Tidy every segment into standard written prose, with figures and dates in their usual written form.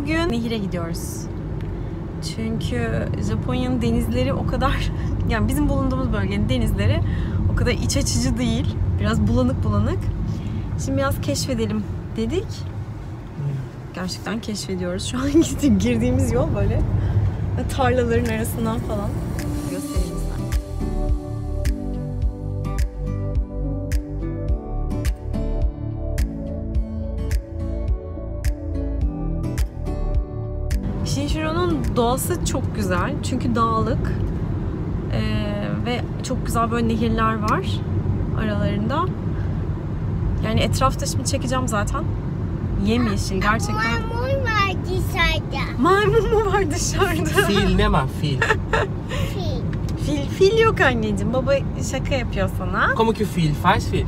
bugün nehire gidiyoruz. Çünkü Japonya'nın denizleri o kadar, yani bizim bulunduğumuz bölgenin denizleri o kadar iç açıcı değil. Biraz bulanık bulanık. Şimdi biraz keşfedelim dedik. Gerçekten keşfediyoruz. Şu an girdiğimiz yol böyle tarlaların arasından falan. Shinshiro'nun doğası çok güzel çünkü dağlık ve çok güzel böyle nehirler var aralarında. Yani etrafta şimdi çekeceğim zaten. Yemyeşil gerçekten. Maymun var dışarıda. Maymun mu var dışarıda? Fil ne var? Fil. Fil yok anneciğim. Baba şaka yapıyor sana. Como que fil? Faz fil.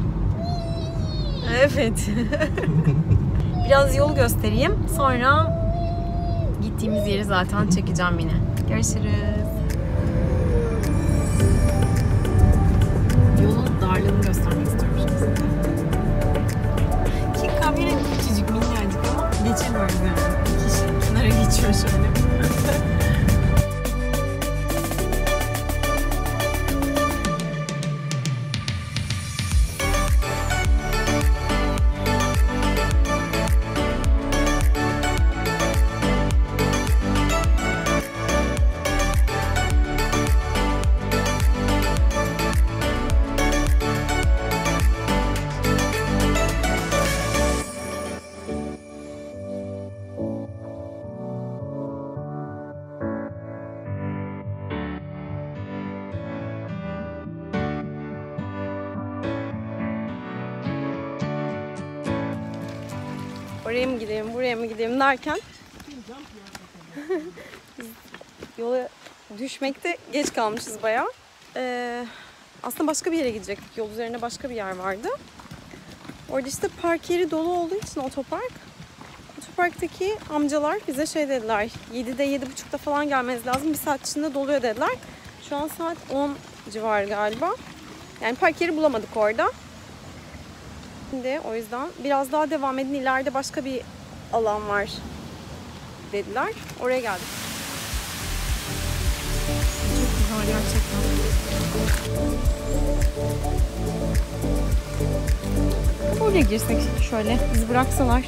Evet. Biraz yol göstereyim. Sonra gittiğimiz yeri zaten çekeceğim yine. Görüşürüz. Yolun darlığını göstermek istiyorum şimdi. Ki kamera küçücük minnacık ama geçemiyoruz yani. Kişi kenara geçiyor şöyle. Oraya mı gidelim, buraya mı gidelim derken yola düşmekte geç kalmışız bayağı. Aslında başka bir yere gidecektik. Yol üzerine başka bir yer vardı. Orada işte park yeri dolu olduğu için otopark. Otoparktaki amcalar bize şey dediler. 7'de 7.30'da falan gelmeniz lazım. Bir saat içinde doluyor dediler. Şu an saat 10 civarı galiba. Yani park yeri bulamadık orada. De, o yüzden biraz daha devam edin. İleride başka bir alan var dediler. Oraya geldik. Çok güzel gerçekten. Oraya girsek şöyle. Bizi bıraksalar.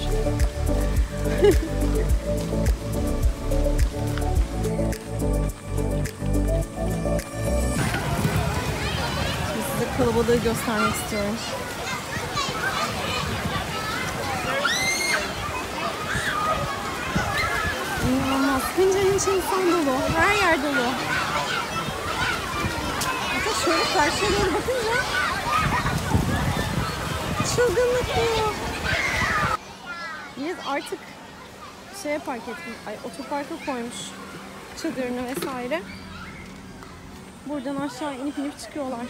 Şimdi size kalabalığı göstermek istiyorum. İnanılmaz. Pencerenin içi insan dolu. Her yer dolu. Hatta şöyle karşıya doğru bakınca çılgınlık bu. Biz artık şeye park ettim. Ay, otoparka koymuş çadırını vesaire. Buradan aşağı inip çıkıyorlar.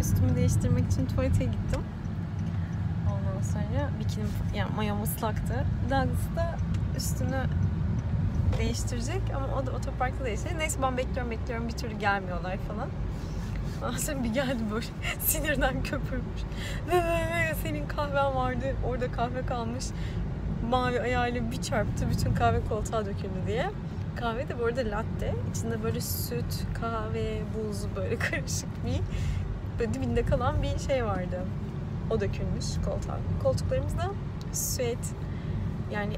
üstümü değiştirmek için tuvalete gittim. Ondan sonra bikinim, yani mayom ıslaktı. Douglas da üstünü değiştirecek ama o da otoparkta değişecek. Neyse ben bekliyorum bir türlü gelmiyorlar falan. Sonra bir geldi böyle sinirden köpürmüş. Senin kahven vardı, orada kahve kalmış. Mavi ayağıyla bir çarptı, bütün kahve koltuğa döküldü diye. Kahve de bu arada latte. İçinde böyle süt, kahve, buz, böyle karışık bir, böyle dibinde kalan bir şey vardı. O dökülmüş koltuğa. Koltuklarımızda süet, yani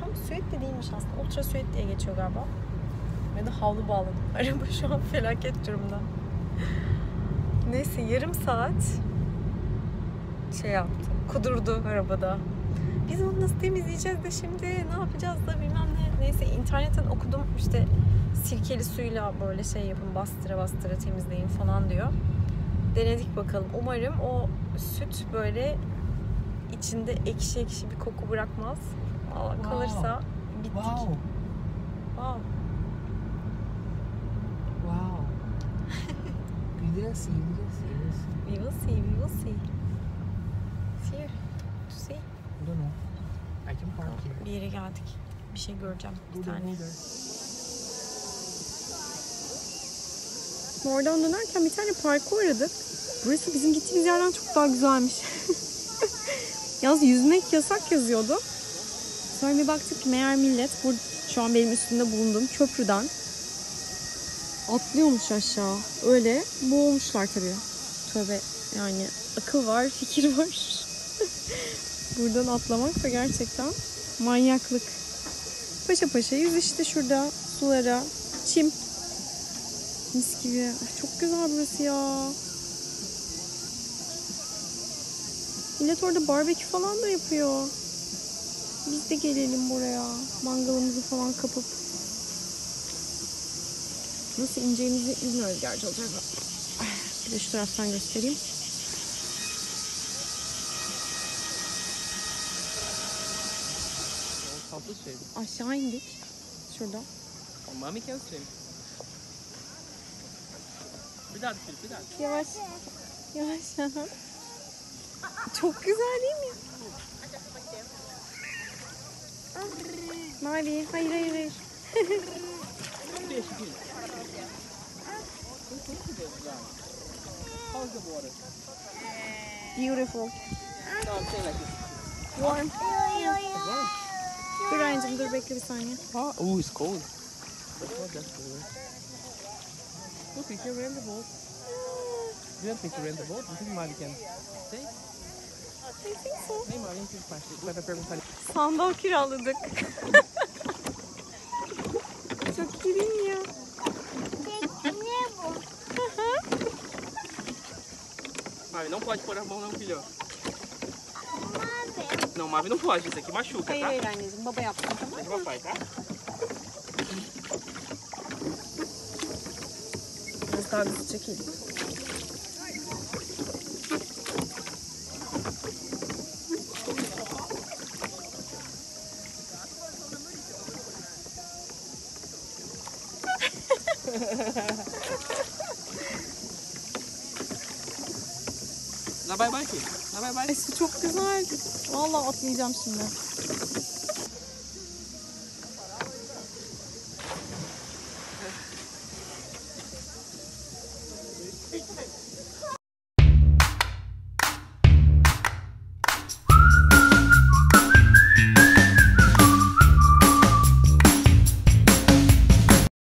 tam süet de değilmiş aslında. Ultra süet diye geçiyor galiba. Ya da havlu bağladım. Araba şu an felaket durumda. Neyse yarım saat şey yaptı. Kudurdu arabada. Biz onu nasıl temizleyeceğiz de şimdi ne yapacağız da bilmem ne. Neyse internetten okudum işte sirkeli suyla böyle şey yapın, bastıra bastıra temizleyin falan diyor. Denedik bakalım. Umarım o süt böyle içinde ekşi ekşi bir koku bırakmaz. Vallahi wow. Kalırsa bittik. Wow. Wow. Wow. We will see, we will see. Here, to see. I don't know. I can park here. Bir yere geldik. Bir şey göreceğim. Bir tane. Oradan dönerken bir tane parka uğradık. Burası bizim gittiğimiz yerden çok daha güzelmiş. Yalnız yüzmek yasak yazıyordu. Sonra bir baktık ki meğer millet, şu an benim üstünde bulunduğum köprüden atlıyormuş aşağı. Öyle boğulmuşlar tabii. Tövbe, yani akıl var, fikir var. Buradan atlamak da gerçekten manyaklık. Paşa paşa yüz işte şurada sulara. Çim. Mis gibi. Ay çok güzel burası ya. Millet orada barbekü falan da yapıyor. Biz de gelelim buraya. Mangalımızı falan kapıp. Nasıl ineceğimizi bilmiyoruz gerçi olacak. Bir de şu taraftan göstereyim. Aşağı indik. Şurada. Mami kestim. Bir daha. Yavaş. Yavaş. Çok güzel değil mi? Mavi. Hayır. Beautiful. Warm. Dur Ayıncığım, dur bekle bir saniye. Oh, it's cold. Look, you can rent the boat. You don't think you rent the boat? You think Mavi can stay? I think so. Hey Mavi, you can stay. Sandal kiraladık. Çok iyi değil mi ya? Ne bu? Mavi, não pode pôr a mão não, filho. Não, Mavi, não pode. Isso aqui machuca, tá? Aí, Iraniz, um babai apto. Mas papai, tá? Mas tá, isso aqui. Lá vai, aqui. Çok güzel. Vallahi atlayacağım şimdi.